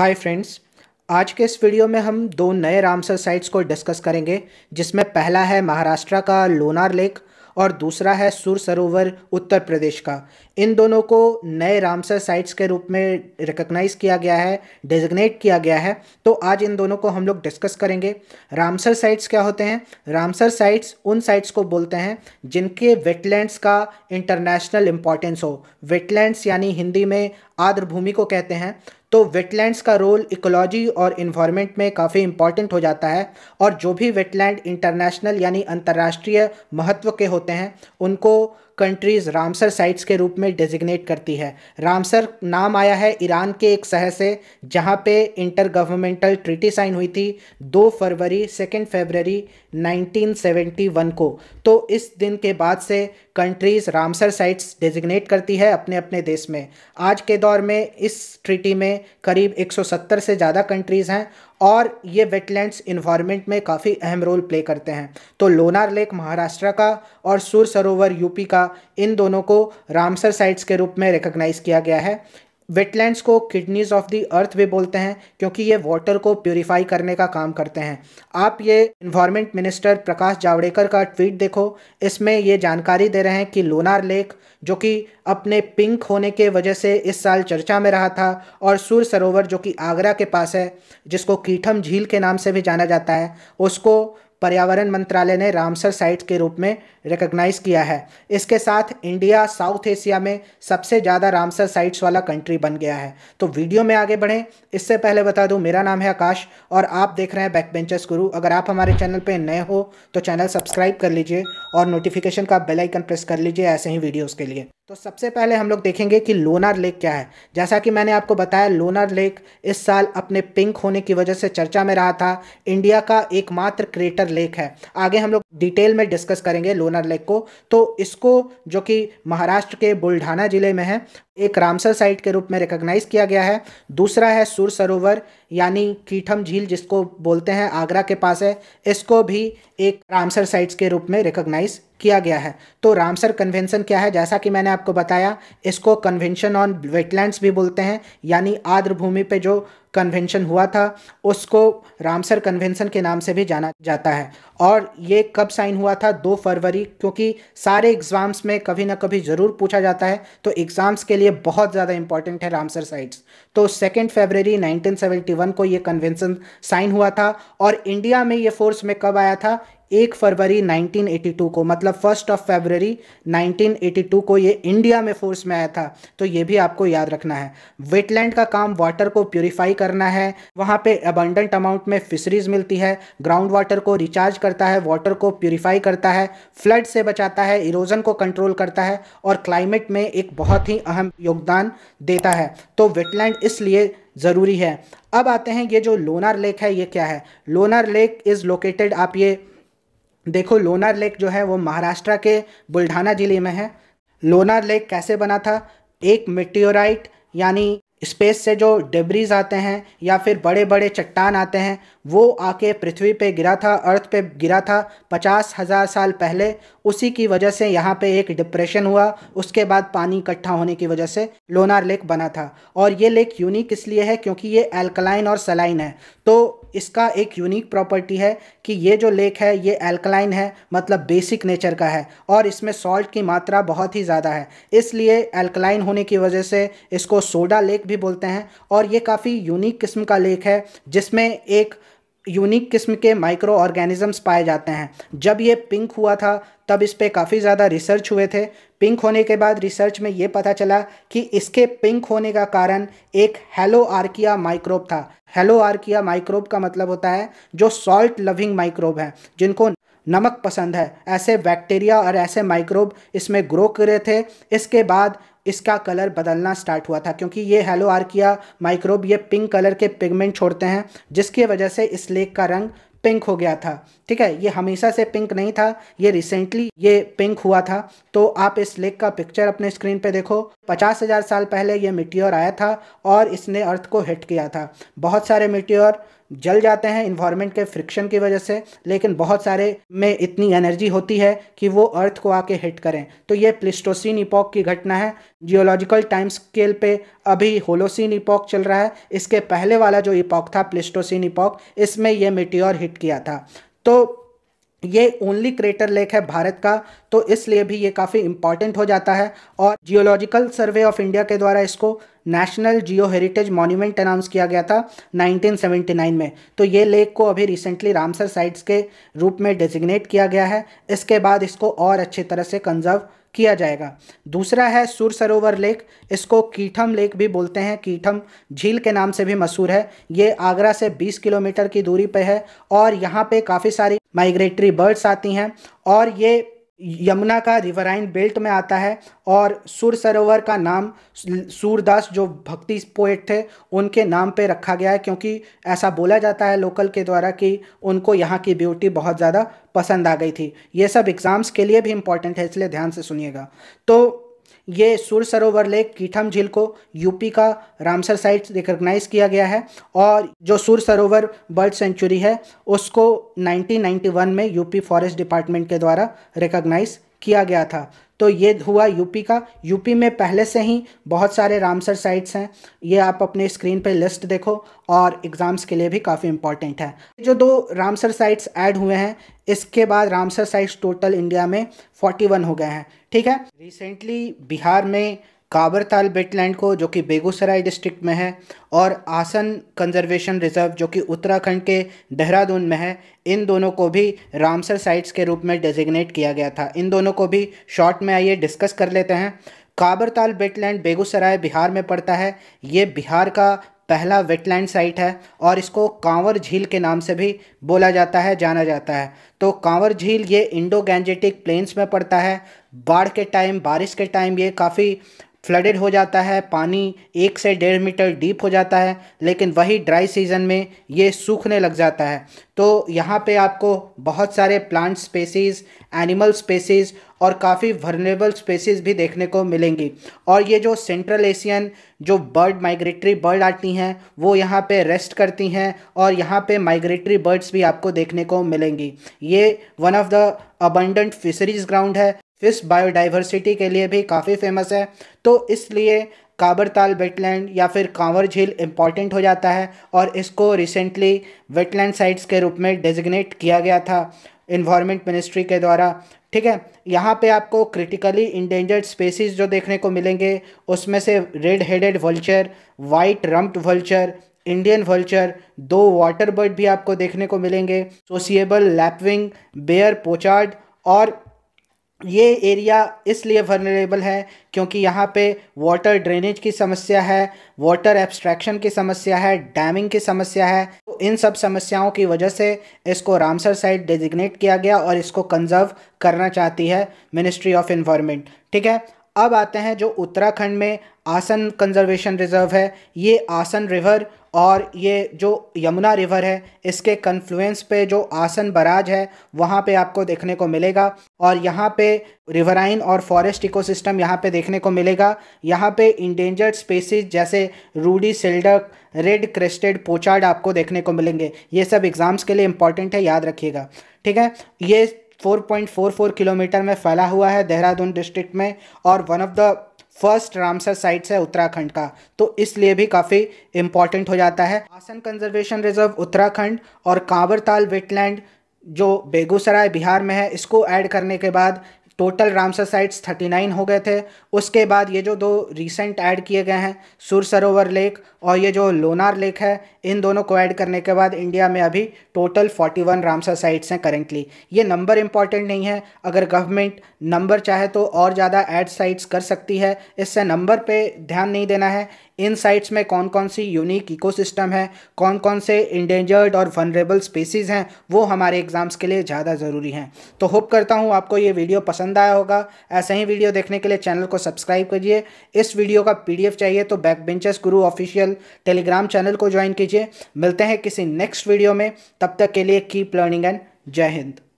Hi friends, आज के इस वीडियो में हम दो नए रामसर साइट्स को डिस्कस करेंगे, जिसमें पहला है महाराष्ट्र का लोनार लेक और दूसरा है सूर सरोवर उत्तर प्रदेश का। इन दोनों को नए रामसर साइट्स के रूप में रिकॉग्नाइज किया गया है, डेजिग्नेट किया गया है। तो आज इन दोनों को हम लोग डिस्कस करेंगे। रामसर साइट्स क्या होते हैं? रामसर साइट्स उन साइट्स को बोलते हैं जिनके वेटलैंड्स का इंटरनेशनल इम्पॉर्टेंस हो। वेटलैंड्स यानी हिंदी में आर्द्र भूमि को कहते हैं। तो वेटलैंड्स का रोल इकोलॉजी और इन्वायरमेंट में काफ़ी इंपॉर्टेंट हो जाता है, और जो भी वेटलैंड इंटरनेशनल यानी अंतर्राष्ट्रीय महत्व के होते हैं उनको कंट्रीज़ रामसर साइट्स के रूप में डेजिग्नेट करती है। रामसर नाम आया है ईरान के एक शहर से, जहाँ पे इंटर गवर्नमेंटल ट्रीटी साइन हुई थी 2 फरवरी 1971 को। तो इस दिन के बाद से कंट्रीज़ रामसर साइट्स डेजिग्नेट करती है अपने अपने देश में। आज के दौर में इस ट्रीटी में करीब 170 से ज़्यादा कंट्रीज़ हैं, और ये वेटलैंड्स इन्वायरमेंट में काफ़ी अहम रोल प्ले करते हैं। तो लोनार लेक महाराष्ट्र का और सूर सरोवर यूपी का, इन दोनों को रामसर साइट्स के रूप में रिकॉग्नाइज़ किया गया है। वेटलैंड्स को किडनीज ऑफ द अर्थ भी बोलते हैं, क्योंकि ये वाटर को प्योरीफाई करने का काम करते हैं। आप ये इन्वायरमेंट मिनिस्टर प्रकाश जावड़ेकर का ट्वीट देखो, इसमें ये जानकारी दे रहे हैं कि लोनार लेक, जो कि अपने पिंक होने के वजह से इस साल चर्चा में रहा था, और सूर सरोवर जो कि आगरा के पास है, जिसको कीठम झील के नाम से भी जाना जाता है, उसको पर्यावरण मंत्रालय ने रामसर साइट्स के रूप में रिकॉग्नाइज किया है। इसके साथ इंडिया साउथ एशिया में सबसे ज़्यादा रामसर साइट्स वाला कंट्री बन गया है। तो वीडियो में आगे बढ़ें, इससे पहले बता दूं, मेरा नाम है आकाश और आप देख रहे हैं बैकबेंचर्स गुरु। अगर आप हमारे चैनल पे नए हो तो चैनल सब्सक्राइब कर लीजिए और नोटिफिकेशन का बेल आइकन प्रेस कर लीजिए ऐसे ही वीडियोज़ के लिए। तो सबसे पहले हम लोग देखेंगे कि लोनार लेक क्या है। जैसा कि मैंने आपको बताया, लोनार लेक इस साल अपने पिंक होने की वजह से चर्चा में रहा था। इंडिया का एकमात्र क्रेटर लेक है। आगे हम लोग डिटेल में डिस्कस करेंगे लोनार लेक को। तो इसको, जो कि महाराष्ट्र के बुल्ढाना जिले में है, एक रामसर साइट के रूप में रिकॉग्नाइज किया गया है। दूसरा है सूर सरोवर यानी कीठम झील, जिसको बोलते हैं, आगरा के पास है, इसको भी एक रामसर साइट्स के रूप में रिकॉग्नाइज किया गया है। तो रामसर कन्वेंशन क्या है? जैसा कि मैंने आपको बताया, इसको कन्वेंशन ऑन वेटलैंड्स भी बोलते हैं, यानी आर्द्र भूमि पे जो कन्वेंशन हुआ था उसको रामसर कन्वेंशन के नाम से भी जाना जाता है। और ये कब साइन हुआ था? 2 फरवरी, क्योंकि सारे एग्ज़ाम्स में कभी ना कभी ज़रूर पूछा जाता है, तो एग्ज़ाम्स के लिए बहुत ज़्यादा इंपॉर्टेंट है रामसर साइट्स। तो 2 फरवरी 1971 को ये कन्वेंशन साइन हुआ था, और इंडिया में ये फोर्स में कब आया था? 1 फरवरी 1982 को, मतलब 1 फरवरी 1982 को ये इंडिया में फोर्स में आया था। तो ये भी आपको याद रखना है। वेटलैंड का काम वाटर को प्योरीफाई करना है, वहाँ पे अबंडेंट अमाउंट में फिशरीज मिलती है, ग्राउंड वाटर को रिचार्ज करता है, वाटर को प्योरीफाई करता है, फ्लड से बचाता है, इरोजन को कंट्रोल करता है, और क्लाइमेट में एक बहुत ही अहम योगदान देता है। तो वेटलैंड इसलिए ज़रूरी है। अब आते हैं, ये जो लोनार लेक है ये क्या है? लोनार लेक इज़ लोकेटेड, आप ये देखो, लोनार लेक जो है वो महाराष्ट्र के बुल्ढाना जिले में है। लोनार लेक कैसे बना था? एक मेटियोराइट यानी स्पेस से जो डेब्रीज आते हैं या फिर बड़े बड़े चट्टान आते हैं, वो आके पृथ्वी पे गिरा था, अर्थ पे गिरा था 50,000 साल पहले। उसी की वजह से यहाँ पे एक डिप्रेशन हुआ, उसके बाद पानी इकट्ठा होने की वजह से लोनार लेक बना था। और ये लेक यूनिक इसलिए है क्योंकि ये एल्कलाइन और सलाइन है। तो इसका एक यूनिक प्रॉपर्टी है कि ये जो लेक है ये एल्कलाइन है, मतलब बेसिक नेचर का है, और इसमें सॉल्ट की मात्रा बहुत ही ज़्यादा है, इसलिए एल्कलाइन होने की वजह से इसको सोडा लेक भी बोलते हैं। और ये काफ़ी यूनिक किस्म का लेक है, जिसमें एक यूनिक किस्म के माइक्रो ऑर्गेनिजम्स पाए जाते हैं। जब ये पिंक हुआ था तब इस पे काफ़ी ज़्यादा रिसर्च हुए थे। पिंक होने के बाद रिसर्च में ये पता चला कि इसके पिंक होने का कारण एक हेलो आर्किया माइक्रोब था। हेलो आर्किया माइक्रोब का मतलब होता है जो सॉल्ट लविंग माइक्रोब है, जिनको नमक पसंद है। ऐसे बैक्टीरिया और ऐसे माइक्रोब इसमें ग्रो करे थे। इसके बाद इसका कलर बदलना स्टार्ट हुआ था, क्योंकि ये हेलो आर्किया माइक्रोब ये पिंक कलर के पिगमेंट छोड़ते हैं, जिसकी वजह से इस लेक का रंग पिंक हो गया था। ठीक है, ये हमेशा से पिंक नहीं था, ये रिसेंटली ये पिंक हुआ था। तो आप इस लेक का पिक्चर अपने स्क्रीन पे देखो। 50,000 साल पहले ये मिटियोर आया था और इसने अर्थ को हिट किया था। बहुत सारे मिटियोर जल जाते हैं इन्वायरमेंट के फ्रिक्शन की वजह से, लेकिन बहुत सारे में इतनी एनर्जी होती है कि वो अर्थ को आके हिट करें। तो ये प्लीस्टोसीन इपॉक की घटना है। जियोलॉजिकल टाइम स्केल पे अभी होलोसीन इपॉक चल रहा है, इसके पहले वाला जो इपॉक था प्लीस्टोसीन इपॉक, इसमें यह मेटियोर हिट किया था। तो ये ओनली क्रेटर लेक है भारत का, तो इसलिए भी ये काफ़ी इम्पॉर्टेंट हो जाता है। और जियोलॉजिकल सर्वे ऑफ इंडिया के द्वारा इसको national geo heritage monument announce किया गया था 1979 में। तो ये लेक को अभी रिसेंटली रामसर साइट्स के रूप में डेजिग्नेट किया गया है। इसके बाद इसको और अच्छी तरह से कंजर्व किया जाएगा। दूसरा है सूर सरोवर लेक, इसको कीठम लेक भी बोलते हैं, कीठम झील के नाम से भी मशहूर है। ये आगरा से 20 किलोमीटर की दूरी पे है और यहाँ पे काफ़ी सारी माइग्रेटरी बर्ड्स आती हैं और ये यमुना का रिवराइन बेल्ट में आता है। और सूर सरोवर का नाम सूरदास जो भक्ति पोएट थे उनके नाम पे रखा गया है, क्योंकि ऐसा बोला जाता है लोकल के द्वारा कि उनको यहाँ की ब्यूटी बहुत ज़्यादा पसंद आ गई थी। ये सब एग्ज़ाम्स के लिए भी इम्पॉर्टेंट है, इसलिए ध्यान से सुनिएगा। तो ये सूर सरोवर लेक कीठम झील को यूपी का रामसर साइट रिकॉग्नाइज किया गया है और जो सूर सरोवर बर्ड सेंचुरी है उसको 1991 में यूपी फॉरेस्ट डिपार्टमेंट के द्वारा रिकॉग्नाइज किया गया था। तो ये हुआ यूपी का। यूपी में पहले से ही बहुत सारे रामसर साइट्स हैं, ये आप अपने स्क्रीन पे लिस्ट देखो और एग्ज़ाम्स के लिए भी काफ़ी इंपॉर्टेंट है। जो दो रामसर साइट्स ऐड हुए हैं इसके बाद रामसर साइट्स टोटल इंडिया में 41 हो गए हैं, ठीक है। रिसेंटली बिहार में काबरताल बेटलैंड को, जो कि बेगूसराय डिस्ट्रिक्ट में है, और आसन कंजर्वेशन रिजर्व जो कि उत्तराखंड के देहरादून में है, इन दोनों को भी रामसर साइट्स के रूप में डेजिग्नेट किया गया था। इन दोनों को भी शॉर्ट में आइए डिस्कस कर लेते हैं। काबरताल बेटलैंड बेगूसराय बिहार में पड़ता है। ये बिहार का पहला वेटलैंड साइट है और इसको कांवर झील के नाम से भी बोला जाता है, जाना जाता है। तो कांवर झील ये इंडो-गैंजेटिक प्लेन्स में पड़ता है। बाढ़ के टाइम, बारिश के टाइम ये काफ़ी फ्लडेड हो जाता है, पानी 1 से 1.5 मीटर डीप हो जाता है, लेकिन वही ड्राई सीज़न में ये सूखने लग जाता है। तो यहाँ पे आपको बहुत सारे प्लांट स्पेसीज़, एनिमल स्पेसीज़ और काफ़ी वर्नेबल स्पेसीज़ भी देखने को मिलेंगी। और ये जो सेंट्रल एशियन जो बर्ड, माइग्रेटरी बर्ड आती हैं, वो यहाँ पे रेस्ट करती हैं और यहाँ पे माइग्रेटरी बर्ड्स भी आपको देखने को मिलेंगी। ये one of the abundant fisheries ground है, फिश बायोडाइवर्सिटी के लिए भी काफ़ी फेमस है। तो इसलिए काबरताल वेटलैंड या फिर कांवर झील इम्पॉर्टेंट हो जाता है और इसको रिसेंटली वेटलैंड साइट्स के रूप में डेजिग्नेट किया गया था एनवायरमेंट मिनिस्ट्री के द्वारा, ठीक है। यहाँ पे आपको क्रिटिकली इंडेंजर्ड स्पेसीज़ जो देखने को मिलेंगे उसमें से red headed vulture, white rumped vulture, Indian vulture, 2 water bird भी आपको देखने को मिलेंगे, सोशिएबल लैपविंग, बेयर पोचार्ड। और ये एरिया इसलिए वल्नरेबल है क्योंकि यहाँ पे वाटर ड्रेनेज की समस्या है, वाटर एब्स्ट्रैक्शन की समस्या है, डैमिंग की समस्या है। तो इन सब समस्याओं की वजह से इसको रामसर साइट डेजिग्नेट किया गया और इसको कंजर्व करना चाहती है मिनिस्ट्री ऑफ एनवायरनमेंट, ठीक है। अब आते हैं जो उत्तराखंड में आसन कंजर्वेशन रिजर्व है। ये आसन रिवर और ये जो यमुना रिवर है इसके कन्फ्लुएंस पे जो आसन बराज है वहाँ पे आपको देखने को मिलेगा। और यहाँ पे रिवराइन और फॉरेस्ट इकोसिस्टम यहाँ पे देखने को मिलेगा। यहाँ पे इंडेंजर्ड स्पेसीज जैसे रूडी शेल्डक, रेड-क्रेस्टेड पोचार्ड आपको देखने को मिलेंगे। ये सब एग्ज़ाम्स के लिए इम्पॉर्टेंट है, याद रखिएगा, ठीक है। ये 4.44 किलोमीटर में फैला हुआ है देहरादून डिस्ट्रिक्ट में और one of the first Ramsar sites है उत्तराखंड का, तो इसलिए भी काफ़ी इम्पॉर्टेंट हो जाता है। आसन कंजर्वेशन रिजर्व उत्तराखंड और कांवरताल वेटलैंड जो बेगूसराय बिहार में है इसको ऐड करने के बाद टोटल रामसर साइट्स 39 हो गए थे। उसके बाद ये जो 2 रिसेंट ऐड किए गए हैं, सूर सरोवर लेक और ये जो लोनार लेक है, इन दोनों को ऐड करने के बाद इंडिया में अभी टोटल 41 रामसर साइट्स हैं करेंटली। ये नंबर इम्पॉर्टेंट नहीं है, अगर गवर्नमेंट नंबर चाहे तो और ज़्यादा ऐड साइट्स कर सकती है, इससे नंबर पे ध्यान नहीं देना है। इन साइट्स में कौन कौन सी यूनिक इकोसिस्टम है, कौन कौन से इंडेंजर्ड और वनरेबल स्पीसीज़ हैं, वो हमारे एग्ज़ाम्स के लिए ज़्यादा ज़रूरी हैं। तो होप करता हूँ आपको ये वीडियो पसंद आया होगा। ऐसे ही वीडियो देखने के लिए चैनल को सब्सक्राइब करिए। इस वीडियो का PDF चाहिए तो backbenchers Guru official telegram channel को ज्वाइन कीजिए। मिलते हैं किसी नेक्स्ट वीडियो में, तब तक के लिए कीप लर्निंग एंड जय हिंद।